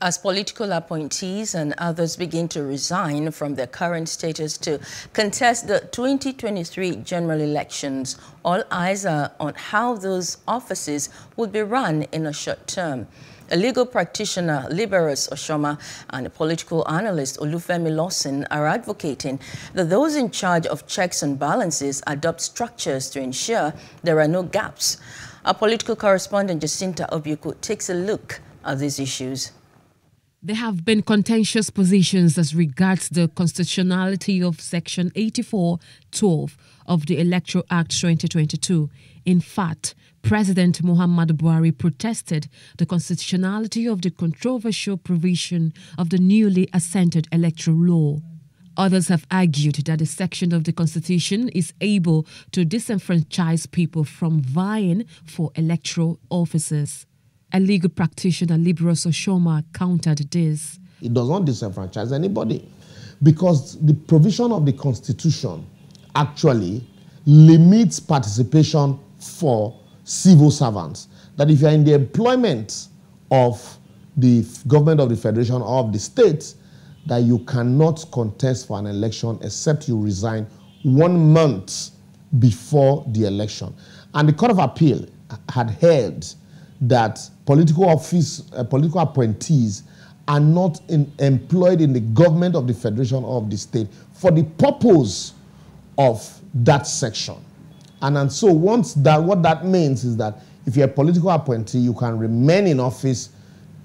As political appointees and others begin to resign from their current status to contest the 2023 general elections, all eyes are on how those offices would be run in a short term. A legal practitioner, Liborous Oshoma, and a political analyst, Olufemi Lawson, are advocating that those in charge of checks and balances adopt structures to ensure there are no gaps. Our political correspondent, Jacinta Obuku, takes a look at these issues. There have been contentious positions as regards the constitutionality of Section 84(12) of the Electoral Act 2022. In fact, President Muhammadu Buhari protested the constitutionality of the controversial provision of the newly assented electoral law. Others have argued that the section of the Constitution is able to disenfranchise people from vying for electoral offices. A legal practitioner, Liborous Oshoma, countered this. It does not disenfranchise anybody because the provision of the Constitution actually limits participation for civil servants. That if you are in the employment of the government of the federation or of the state, that you cannot contest for an election except you resign 1 month before the election. And the Court of Appeal had held that political appointees are not employed in the government of the federation or of the state for the purpose of that section. And so once that, what that means is that if you're a political appointee, you can remain in office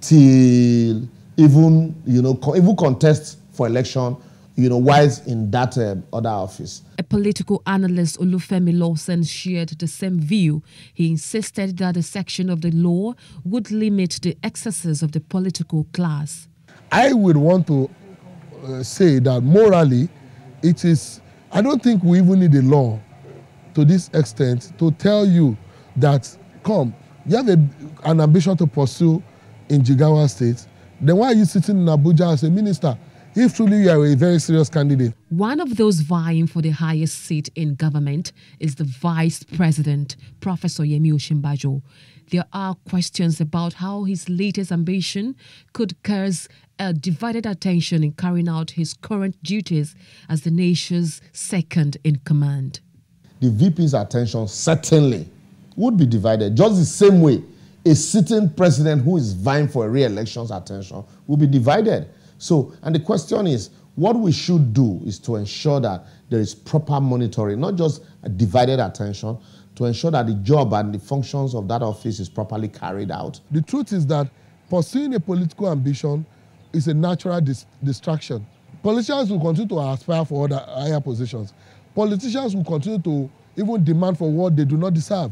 till even contest for election, whilst in that other office. A political analyst, Olufemi Lawson, shared the same view. He insisted that a section of the law would limit the excesses of the political class. I would want to say that morally, it is, I don't think we even need a law to this extent to tell you that, come, you have an ambition to pursue in Jigawa State, then why are you sitting in Abuja as a minister? If truly you are a very serious candidate. One of those vying for the highest seat in government is the Vice President, Professor Yemi Osinbajo. There are questions about how his latest ambition could cause a divided attention in carrying out his current duties as the nation's second in command. The VP's attention certainly would be divided, just the same way a sitting president who is vying for a re-election's attention will be divided. So, and the question is, what we should do is to ensure that there is proper monitoring, not just a divided attention, to ensure that the job and the functions of that office is properly carried out. The truth is that pursuing a political ambition is a natural distraction. Politicians will continue to aspire for other higher positions. Politicians will continue to even demand for what they do not deserve.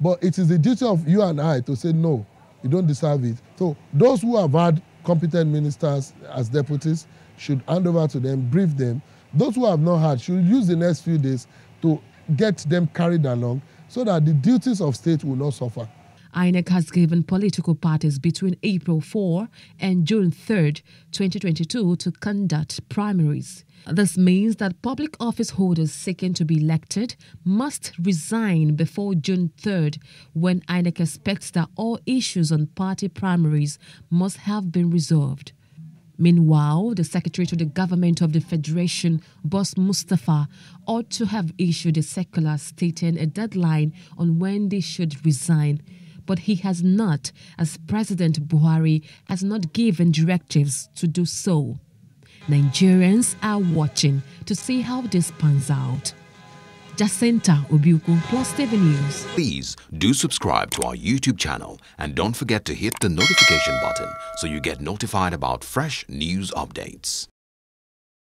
But it is the duty of you and I to say, no, you don't deserve it. So those who have had competent ministers as deputies should hand over to them, brief them. Those who have not had should use the next few days to get them carried along so that the duties of state will not suffer. INEC has given political parties between April 4 and June 3, 2022 to conduct primaries. This means that public office holders seeking to be elected must resign before June 3rd, when INEC expects that all issues on party primaries must have been resolved. Meanwhile, the Secretary to the Government of the Federation, Boss Mustafa, ought to have issued a circular stating a deadline on when they should resign. But he has not, as President Buhari has not given directives to do so. Nigerians are watching to see how this pans out. Jacinta Obiukwu, Plus TV News. Please do subscribe to our YouTube channel and don't forget to hit the notification button so you get notified about fresh news updates.